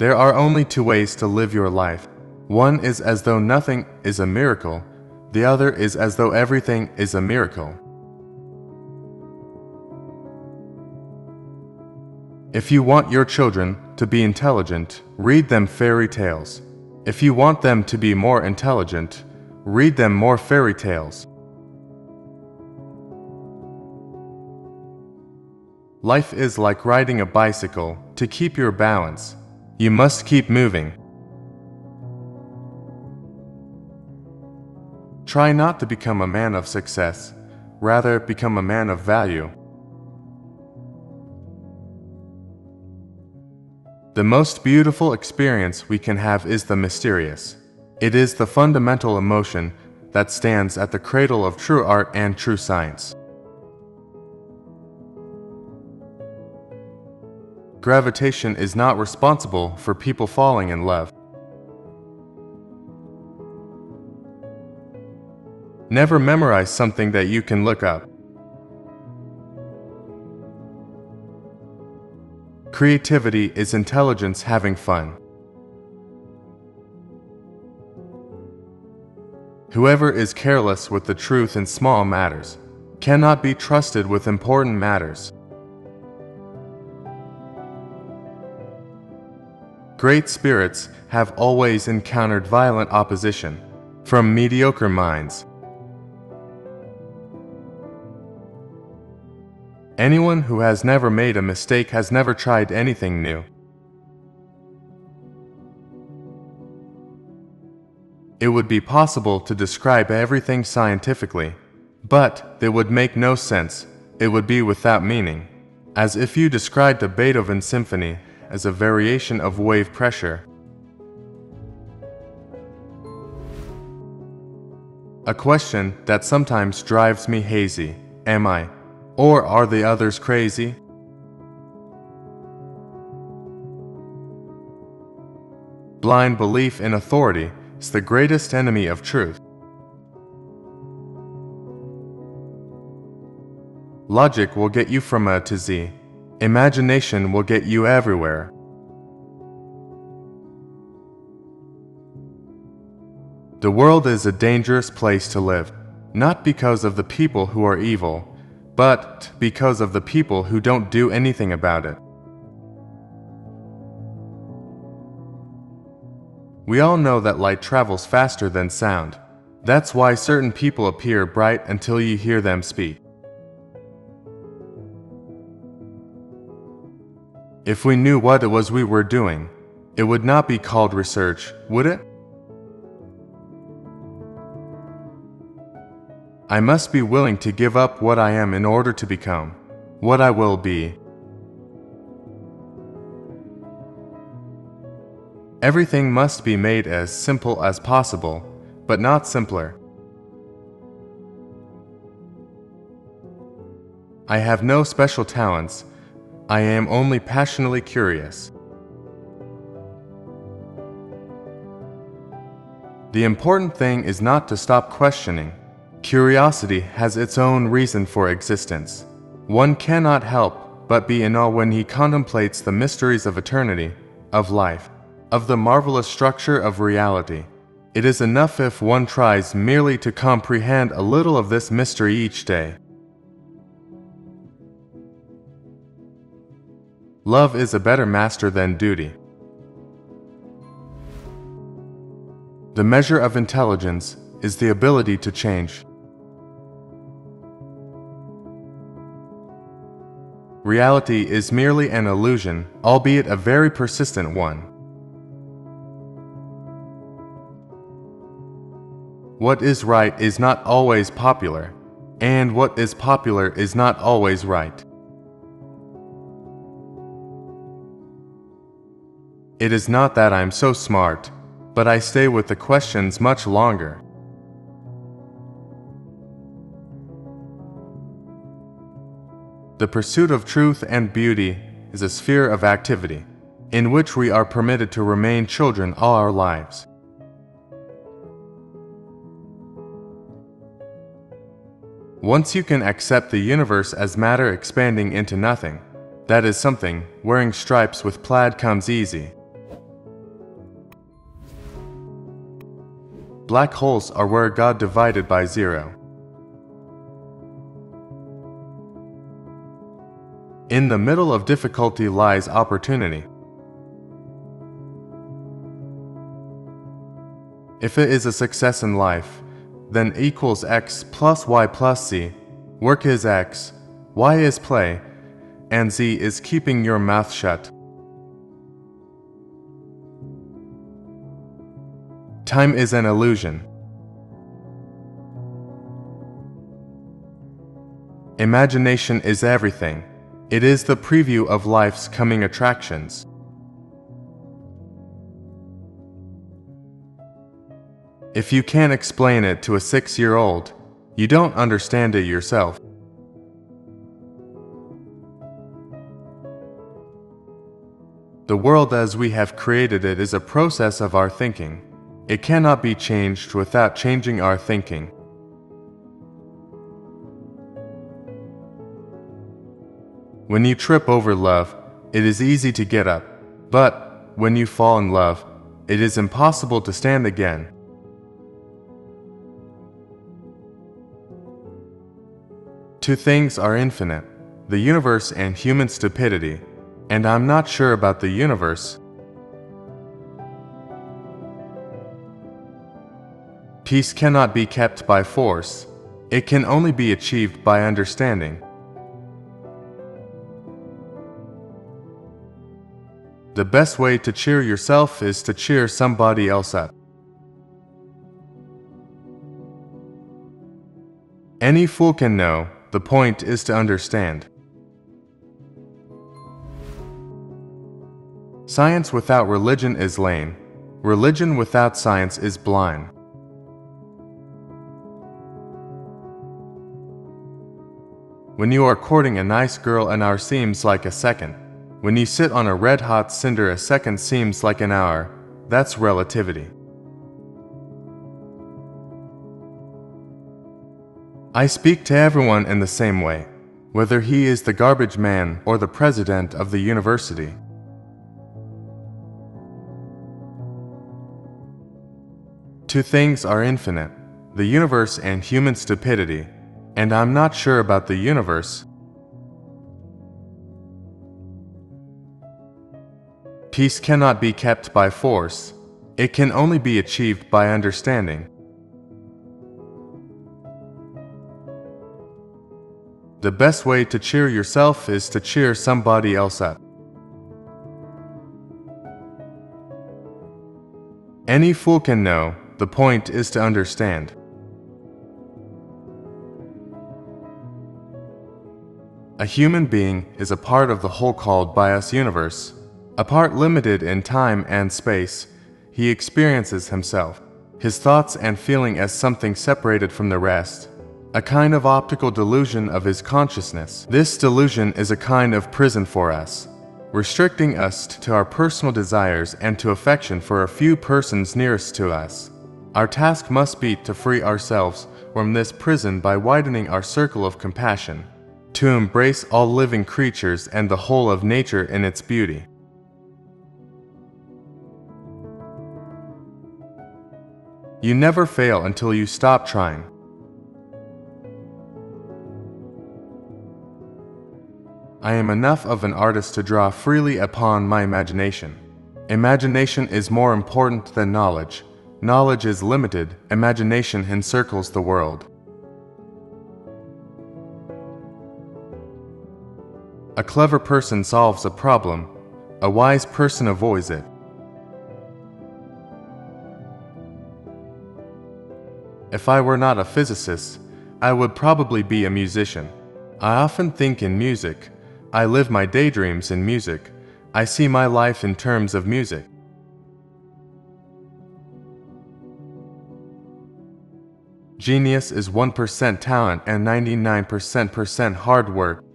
There are only two ways to live your life. One is as though nothing is a miracle. The other is as though everything is a miracle. If you want your children to be intelligent, read them fairy tales. If you want them to be more intelligent, read them more fairy tales. Life is like riding a bicycle. To keep your balance, you must keep moving. Try not to become a man of success, rather become a man of value. The most beautiful experience we can have is the mysterious. It is the fundamental emotion that stands at the cradle of true art and true science. Gravitation is not responsible for people falling in love. Never memorize something that you can look up. Creativity is intelligence having fun. Whoever is careless with the truth in small matters cannot be trusted with important matters. Great spirits have always encountered violent opposition from mediocre minds. Anyone who has never made a mistake has never tried anything new. It would be possible to describe everything scientifically, but it would make no sense. It would be without meaning, as if you described a Beethoven symphony as a variation of wave pressure. A question that sometimes drives me hazy: am I, or are the others, crazy? Blind belief in authority is the greatest enemy of truth. Logic will get you from A to Z. Imagination will get you everywhere. The world is a dangerous place to live, not because of the people who are evil, but because of the people who don't do anything about it. We all know that light travels faster than sound. That's why certain people appear bright until you hear them speak. If we knew what it was we were doing, it would not be called research, would it? I must be willing to give up what I am in order to become what I will be. Everything must be made as simple as possible, but not simpler. I have no special talents. I am only passionately curious. The important thing is not to stop questioning. Curiosity has its own reason for existence. One cannot help but be in awe when he contemplates the mysteries of eternity, of life, of the marvelous structure of reality. It is enough if one tries merely to comprehend a little of this mystery each day. Love is a better master than duty. The measure of intelligence is the ability to change. Reality is merely an illusion, albeit a very persistent one. What is right is not always popular, and what is popular is not always right. It is not that I'm so smart, but I stay with the questions much longer. The pursuit of truth and beauty is a sphere of activity in which we are permitted to remain children all our lives. Once you can accept the universe as matter expanding into nothing, that is something. Wearing stripes with plaid comes easy. Black holes are where God divided by zero. In the middle of difficulty lies opportunity. If it is a success in life, then equals x plus y plus z, work is x, y is play, and z is keeping your mouth shut. Time is an illusion. Imagination is everything. It is the preview of life's coming attractions. If you can't explain it to a 6-year-old, you don't understand it yourself. The world as we have created it is a process of our thinking. It cannot be changed without changing our thinking. When you trip over love, it is easy to get up, but when you fall in love, it is impossible to stand again. Two things are infinite, the universe and human stupidity, and I'm not sure about the universe. Peace cannot be kept by force. It can only be achieved by understanding. The best way to cheer yourself is to cheer somebody else up. Any fool can know. The point is to understand. Science without religion is lame. Religion without science is blind. When you are courting a nice girl, an hour seems like a second. When you sit on a red-hot cinder, a second seems like an hour. That's relativity. I speak to everyone in the same way, whether he is the garbage man or the president of the university. Two things are infinite, the universe and human stupidity, and I'm not sure about the universe. Peace cannot be kept by force. It can only be achieved by understanding. The best way to cheer yourself is to cheer somebody else up. Any fool can know, the point is to understand. A human being is a part of the whole called by us universe, a part limited in time and space. He experiences himself, his thoughts and feeling as something separated from the rest. A kind of optical delusion of his consciousness. This delusion is a kind of prison for us, restricting us to our personal desires and to affection for a few persons nearest to us. Our task must be to free ourselves from this prison by widening our circle of compassion, to embrace all living creatures and the whole of nature in its beauty. You never fail until you stop trying. I am enough of an artist to draw freely upon my imagination. Imagination is more important than knowledge. Knowledge is limited. Imagination encircles the world. A clever person solves a problem. A wise person avoids it. If I were not a physicist, I would probably be a musician. I often think in music. I live my daydreams in music. I see my life in terms of music. Genius is 1% talent and 99% hard work.